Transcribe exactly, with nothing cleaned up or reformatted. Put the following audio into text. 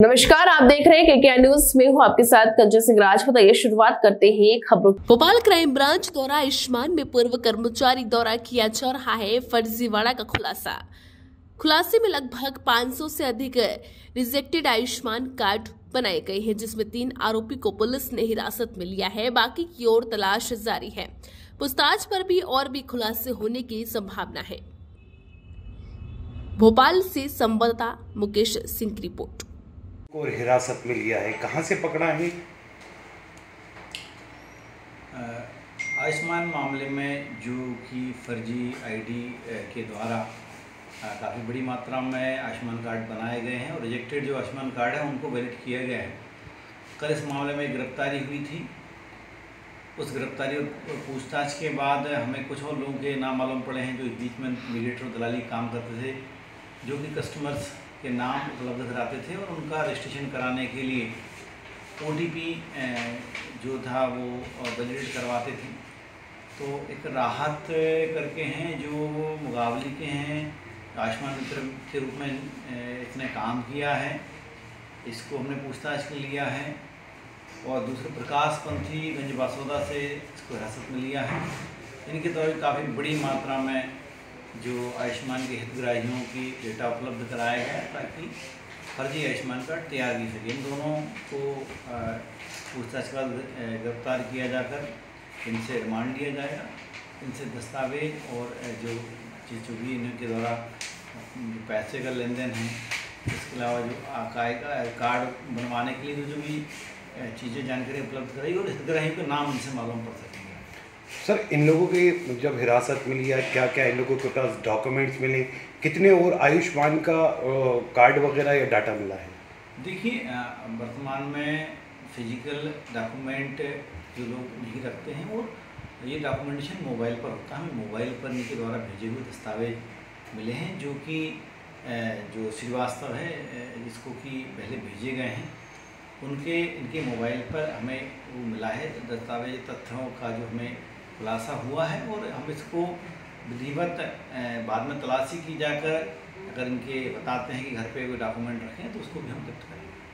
नमस्कार, आप देख रहे हैं केकेआर न्यूज में, हूं आपके साथ कंजय सिंह। बताइए, शुरुआत करते हैं खबरों। भोपाल क्राइम ब्रांच द्वारा आयुष्मान में पूर्व कर्मचारी द्वारा किया जा रहा है फर्जीवाड़ा का खुलासा। खुलासे में लगभग पाँच सौ से अधिक रिजेक्टेड आयुष्मान कार्ड बनाए गए हैं, जिसमें तीन आरोपी को पुलिस ने हिरासत में लिया है। बाकी की ओर तलाश जारी है। पूछताछ पर भी और भी खुलासे होने की संभावना है। भोपाल से संवाददाता मुकेश सिंह की रिपोर्ट। और हिरासत में लिया है, कहाँ से पकड़ा है? आयुष्मान मामले में जो कि फर्जी आईडी के द्वारा काफ़ी बड़ी मात्रा में आयुष्मान कार्ड बनाए गए हैं और रिजेक्टेड जो आयुष्मान कार्ड है उनको वैलिड किया गया है। कल इस मामले में गिरफ्तारी हुई थी। उस गिरफ्तारी और पूछताछ के बाद हमें कुछ और लोगों के नाम मालूम पड़े हैं जो इस बीच में मीडिएटर दलाली काम करते थे, जो कि कस्टमर्स के नाम उपलब्ध कराते थे और उनका रजिस्ट्रेशन कराने के लिए ओटीपी जो था वो वैलिडेट करवाते थे। तो एक राहत करके हैं जो मुगावली के हैं, आयुष्मान मित्र के रूप में इसने काम किया है। इसको हमने पूछताछ के लिया है। और दूसरे प्रकाश पंथी गंज बासोदा से इसको हिरासत में लिया है। इनके द्वारा काफ़ी बड़ी मात्रा में जो आयुष्मान के हितग्राहियों की डेटा उपलब्ध कराया गया ताकि फर्जी आयुष्मान कार्ड तैयार की सके। इन दोनों को पूछताछ के बाद गिरफ्तार किया जाकर इनसे रिमांड लिया जाएगा। इनसे दस्तावेज और जो चीज़ जो भी इनके द्वारा पैसे का लेन देन है, इसके अलावा जो आकाय का कार्ड बनवाने के लिए जो भी चीज़ें जानकारी उपलब्ध कराई और हितग्राहियों के नाम इनसे मालूम पड़ सके। सर, इन लोगों के जब हिरासत में लिया, क्या क्या इन लोगों के पास डॉक्यूमेंट्स मिले, कितने और आयुष्मान का कार्ड वगैरह या डाटा मिला है? देखिए, वर्तमान में फिजिकल डॉक्यूमेंट जो लोग नहीं रखते हैं और ये डॉक्यूमेंटेशन मोबाइल पर होता है। मोबाइल पर इनके द्वारा भेजे हुए दस्तावेज मिले हैं जो कि जो श्रीवास्तव है जिसको कि पहले भेजे गए हैं, उनके इनके मोबाइल पर हमें वो मिला है दस्तावेज। तथ्यों का जो हमें खुलासा हुआ है और हम इसको विधिवत बाद में तलाशी की जाकर अगर इनके बताते हैं कि घर पे कोई डॉक्यूमेंट रखें तो उसको भी हम जब्त करेंगे।